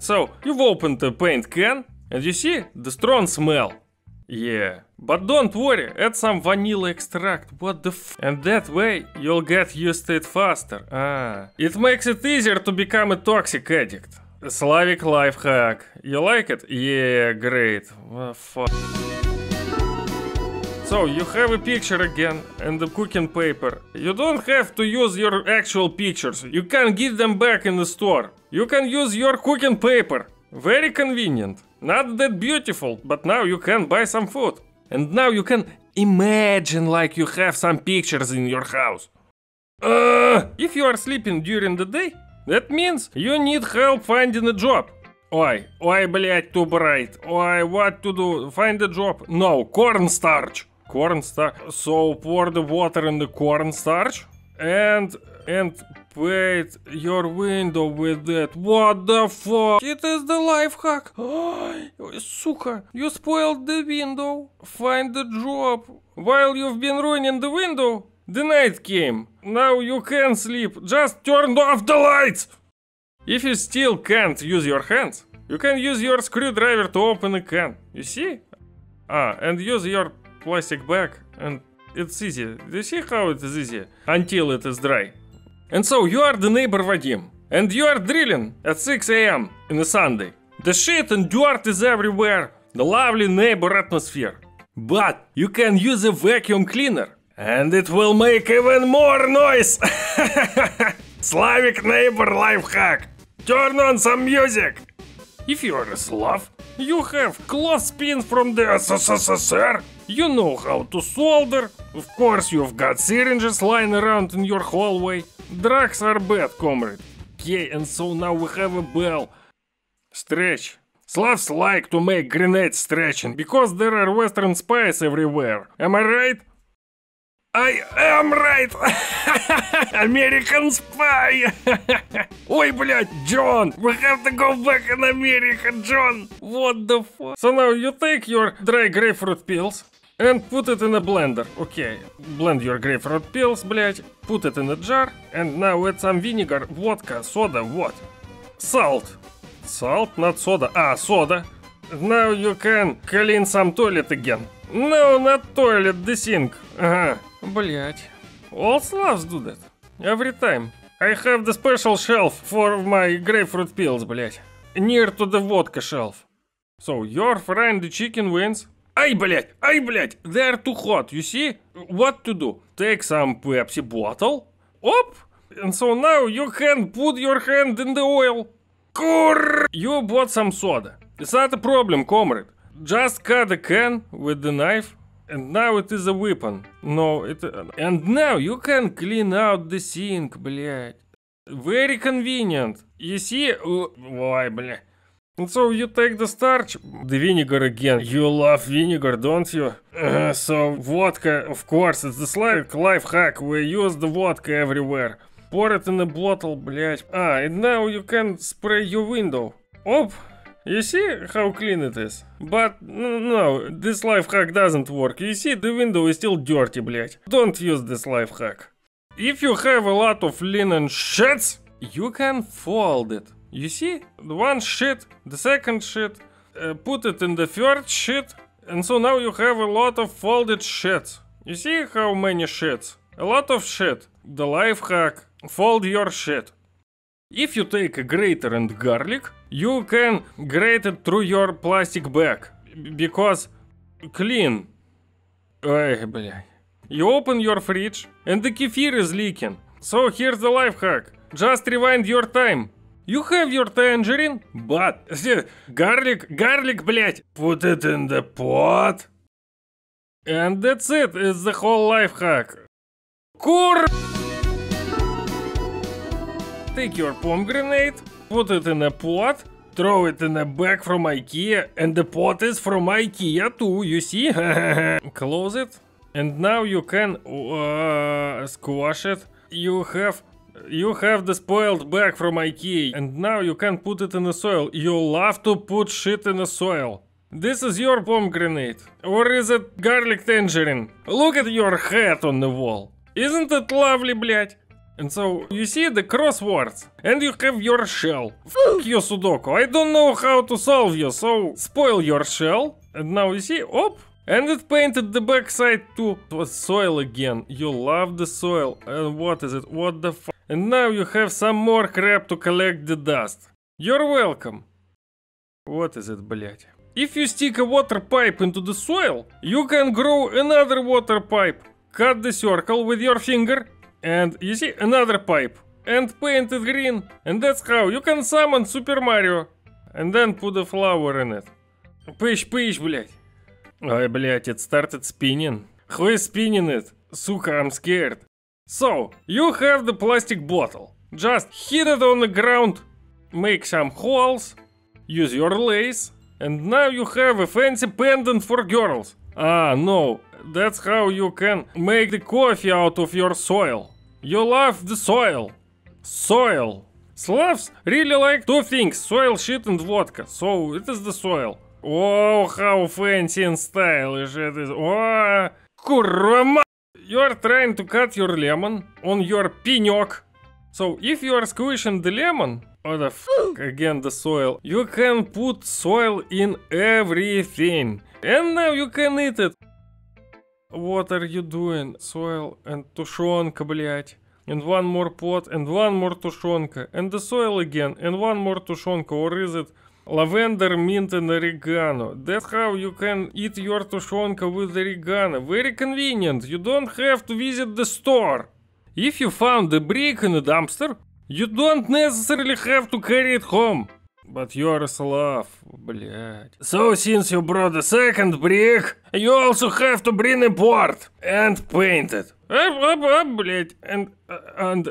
So, you've opened the paint can, and you see the strong smell. Yeah. But don't worry, add some vanilla extract, what the f... And that way, you'll get used to it faster. Ah. It makes it easier to become a toxic addict. Slavic lifehack. You like it? Yeah, great. Oh, fuck. So, you have a picture again, and the cooking paper. You don't have to use your actual pictures, you can give them back in the store. You can use your cooking paper. Very convenient. Not that beautiful, but now you can buy some food. And now you can imagine like you have some pictures in your house. If you are sleeping during the day, that means you need help finding a job. Ой, блять, too bright. Ой, what to do? Find a job. No, cornstarch. Cornstarch. So pour the water in the cornstarch and paint your window with it. What the fuck? It is the life hack. Сука, you spoiled the window. Find the job. While you've been ruining the window, the night came. Now you can sleep. Just turn off the lights. If you still can't use your hands, you can use your screwdriver to open a can. You see? And use your plastic bag, and it's easy. Do you see how it is easy? Until it is dry. And so you are the neighbor Vadim, and you are drilling at 6 a.m. on a Sunday. The shit and dirt is everywhere, the lovely neighbor atmosphere. But you can use a vacuum cleaner, and it will make even more noise! Slavic neighbor lifehack! Turn on some music! If you are a Slav, you have clothespins from the SSSR, you know how to solder, of course you've got syringes lying around in your hallway. Drugs are bad, comrade. Okay, and so now we have a bell. Stretch. Slavs like to make grenades stretching, because there are Western spies everywhere. Am I right? I am right! American spy! Ой, блядь, John! We have to go back in America, John! What the fuck? So now you take your dry grapefruit peels and put it in a blender. Okay, blend your grapefruit peels, блядь. Put it in a jar. And now add some vinegar, vodka, soda, what? Salt. Salt, not soda. Soda. Now you can clean some toilet again. No, not toilet, the sink. Ага. Блять. All Slavs do that. Every time. I have the special shelf for my grapefruit peels, блять. Near to the vodka shelf. So you're frying the chicken wings. Ай, блять. They're too hot, you see? What to do? Take some Pepsi bottle. Оп. And so now you can put your hand in the oil. Курр. You bought some soda. It's not a problem, comrade. Just cut the can with the knife. And now it is a weapon. No, it... And now you can clean out the sink, блядь. Very convenient. You see... Why, блядь. And so you take the starch, the vinegar again. You love vinegar, don't you? So vodka, of course, it's the Slavic life hack. We use the vodka everywhere. Pour it in a bottle, блядь. And now you can spray your window. Оп. You see how clean it is? But no, this lifehack doesn't work. You see, the window is still dirty, блядь. Don't use this lifehack. If you have a lot of linen sheets, you can fold it. You see? One sheet, the second sheet, put it in the third sheet. And so now you have a lot of folded sheets. You see how many sheets? A lot of shit. The lifehack. Fold your shit. If you take a grater and garlic, you can grate it through your plastic bag, because clean. Ой, блядь. You open your fridge, and the kefir is leaking. So here's the life hack. Just rewind your time. You have your tangerine, but... Garlic, блядь. Put it in the pot. And that's it, it's the whole life hack. Кур... Take your pomegranate, put it in a pot, throw it in a bag from IKEA, and the pot is from IKEA too, you see? Close it, and now you can squash it. You have the spoiled bag from IKEA, and now you can put it in the soil. You love to put shit in the soil. This is your pomegranate, or is it garlic tangerine? Look at your hat on the wall. Isn't it lovely, блядь? And so you see the crosswords, and you have your shell. Fuck you, Sudoku. I don't know how to solve you, so spoil your shell. And now you see, op, and it painted the backside to soil again. You love the soil. And what is it? What the fuck? And now you have some more crap to collect the dust. You're welcome. What is it, блять? If you stick a water pipe into the soil, you can grow another water pipe. Cut the circle with your finger. And you see another pipe and paint it green, and that's how you can summon Super Mario. And then put a flower in it. Пыщ-пыщ, блять. Ой, блять, it started spinning. Who is spinning it? Сука, I'm scared. So, you have the plastic bottle. Just hit it on the ground, make some holes, use your lace, and now you have a fancy pendant for girls. Ah, no. That's how you can make the coffee out of your soil. You love the soil. Soil. Slavs really like two things, soil shit and vodka. So it is the soil. Oh, how fancy and stylish it is. Oh, kurva. You are trying to cut your lemon on your pinok. So if you are squishing the lemon, oh the fuck, again the soil. You can put soil in everything. And now you can eat it. What are you doing? Soil and tushonka, блять. And one more pot and one more tushonka. And the soil again and one more tushonka. Or is it lavender, mint and oregano? That's how you can eat your tushonka with oregano. Very convenient. You don't have to visit the store. If you found a brick in a dumpster, you don't necessarily have to carry it home. But you're a Slav, блядь. So since you brought the second brick, you also have to bring a board and paint it. Блядь. And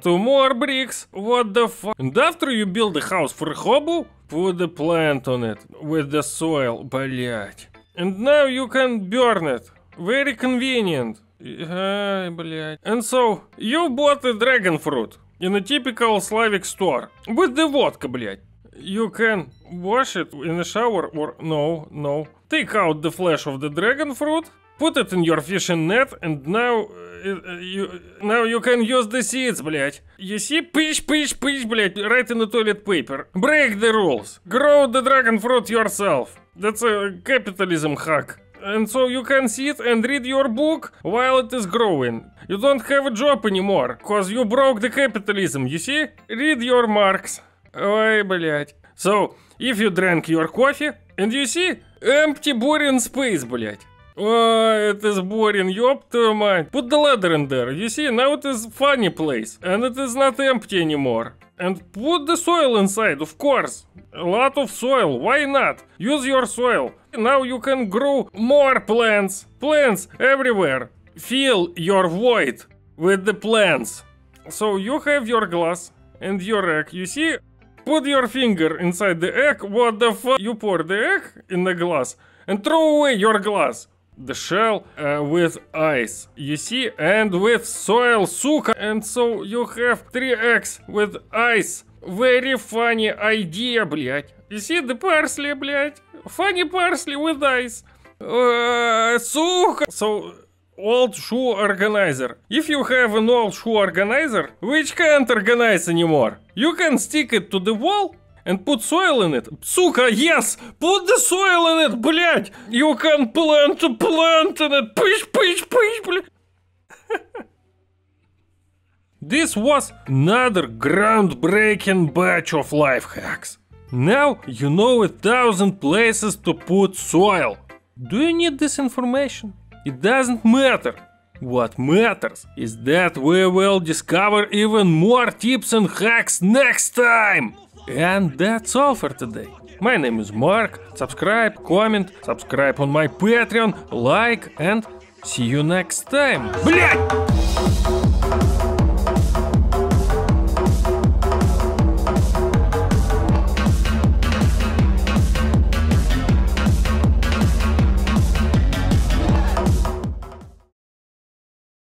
two more bricks. What the fuck? And after you build a house for a hobo, put the plant on it with the soil, блядь. And now you can burn it. Very convenient. Блядь. And so you bought a dragon fruit in a typical Slavic store with the vodka, блядь. You can wash it in a shower or no. Take out the flesh of the dragon fruit, put it in your fishing net, and now you can use the seeds, блять. You see, пыщ, блять, right in the toilet paper. Break the rules. Grow the dragon fruit yourself. That's a capitalism hack. And so you can sit and read your book while it is growing. You don't have a job anymore, cause you broke the capitalism, you see? Read your Marx. Ой, блять. So, if you drank your coffee, and you see empty boring space, блять. Ой, it is boring, ёб твою мать. Put the ladder in there, you see, now it is funny place, and it is not empty anymore. And put the soil inside, of course. A lot of soil, why not? Use your soil. Now you can grow more plants. Plants everywhere. Fill your void with the plants. So you have your glass and your egg, you see? Put your finger inside the egg, what the fuck? You pour the egg in the glass and throw away your glass. The shell with ice, you see, and with soil, сука. And so you have 3 eggs with ice. Very funny idea, блять. You see the parsley, блять. Funny parsley with ice. Сука. So, old shoe organizer. If you have an old shoe organizer, which can't organize anymore, you can stick it to the wall and put soil in it. Сука, yes! Put the soil in it, блядь! You can plant a plant in it. Пыщ, блядь! This was another groundbreaking batch of life hacks. Now you know 1,000 places to put soil. Do you need this information? It doesn't matter. What matters is that we will discover even more tips and hacks next time. And that's all for today. My name is Mark. Subscribe, comment, subscribe on my Patreon, like, and see you next time. Блять!